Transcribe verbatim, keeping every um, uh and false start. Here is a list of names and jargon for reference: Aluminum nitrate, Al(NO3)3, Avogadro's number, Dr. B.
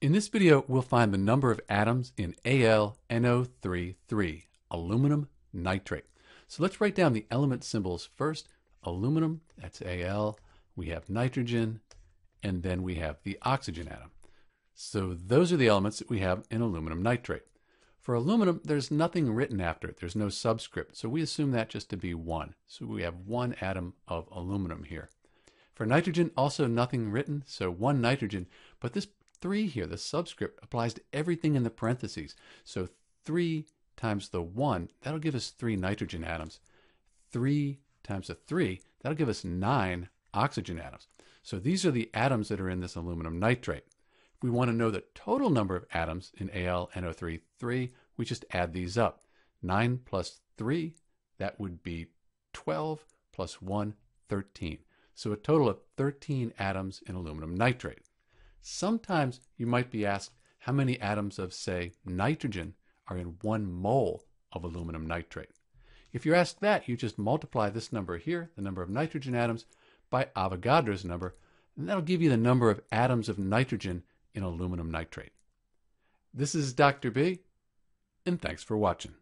In this video, we'll find the number of atoms in A L N O three three, aluminum nitrate. So let's write down the element symbols first. Aluminum, that's Al, we have nitrogen, and then we have the oxygen atom. So those are the elements that we have in aluminum nitrate. For aluminum, there's nothing written after it. There's no subscript, so we assume that just to be one. So we have one atom of aluminum here. For nitrogen, also nothing written, so one nitrogen, but this three here, the subscript, applies to everything in the parentheses. So three times the one, that'll give us three nitrogen atoms. Three times the three, that'll give us nine oxygen atoms. So these are the atoms that are in this aluminum nitrate. If we want to know the total number of atoms in A L N O three three, we just add these up. nine plus three, that would be twelve, plus one, thirteen. So a total of thirteen atoms in aluminum nitrate. Sometimes you might be asked how many atoms of, say, nitrogen are in one mole of aluminum nitrate. If you're asked that, you just multiply this number here, the number of nitrogen atoms, by Avogadro's number, and that'll give you the number of atoms of nitrogen in aluminum nitrate. This is Doctor B, and thanks for watching.